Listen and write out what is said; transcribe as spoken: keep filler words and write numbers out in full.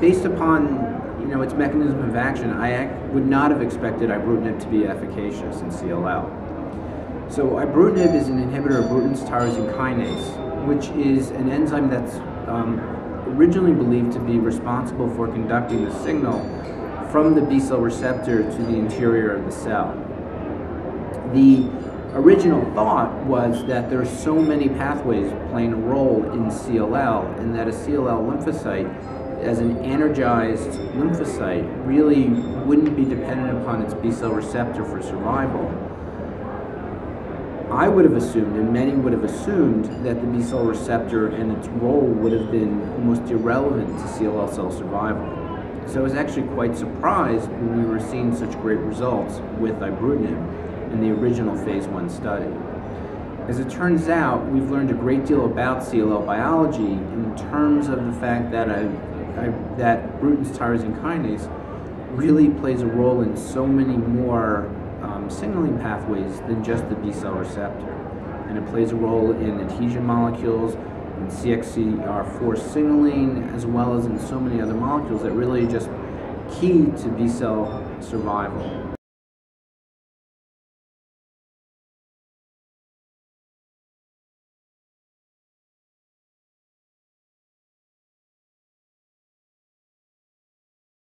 based upon, you know, its mechanism of action, I act, would not have expected ibrutinib to be efficacious in C L L. So ibrutinib is an inhibitor of Bruton's tyrosine kinase, which is an enzyme that's um, originally believed to be responsible for conducting the signal from the B-cell receptor to the interior of the cell. The original thought was that there are so many pathways playing a role in C L L, and that a C L L lymphocyte, as an energized lymphocyte, really wouldn't be dependent upon its B-cell receptor for survival. I would have assumed, and many would have assumed, that the B-cell receptor and its role would have been almost irrelevant to C L L cell survival. So I was actually quite surprised when we were seeing such great results with ibrutinib in the original phase one study. As it turns out, we've learned a great deal about C L L biology in terms of the fact that, I, I, that Bruton's tyrosine kinase really plays a role in so many more um, signaling pathways than just the B-cell receptor. And it plays a role in adhesion molecules, in C X C R four signaling, as well as in so many other molecules that really are just key to B-cell survival.